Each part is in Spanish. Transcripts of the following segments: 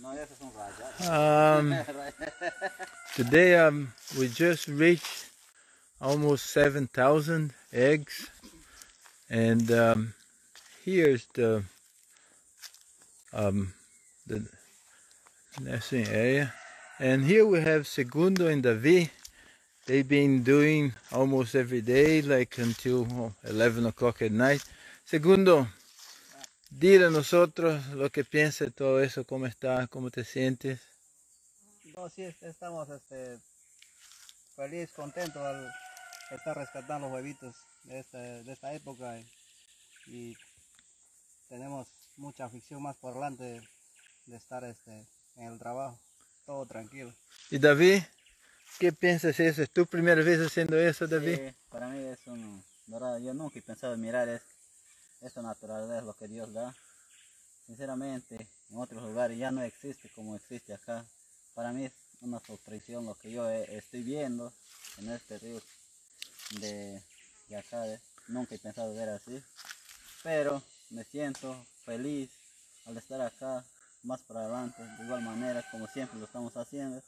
No, yes, it's not right, today we just reached almost 7,000 eggs, and here's the nesting area, and here we have Segundo and Davi. They've been doing almost every day, like until 11 o'clock at night. Segundo, dile a nosotros lo que piensas de todo eso, cómo estás, cómo te sientes. No, sí, estamos feliz, contentos al estar rescatando los huevitos de esta época, y tenemos mucha afición más por delante de estar en el trabajo, todo tranquilo. ¿Y David? ¿Qué piensas de eso? ¿Es tu primera vez haciendo eso, David? Sí, para mí es un dorado. Yo nunca he pensado en mirar esta naturaleza, es lo que Dios da. Sinceramente, en otros lugares ya no existe como existe acá. Para mí es una sorpresión lo que yo estoy viendo en este río de acá. Nunca he pensado ver así. Pero me siento feliz al estar acá, más para adelante, de igual manera como siempre lo estamos haciendo.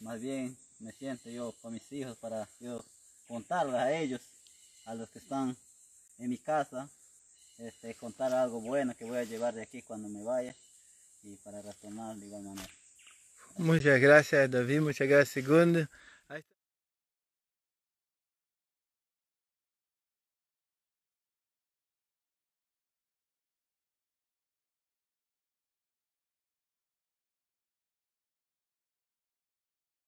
Más bien me siento yo para mis hijos, para yo contarles a ellos, a los que están en mi casa, contar algo bueno que voy a llevar de aquí cuando me vaya, y para retornar de igual manera. Muchas gracias, David, muchas gracias, Segundo.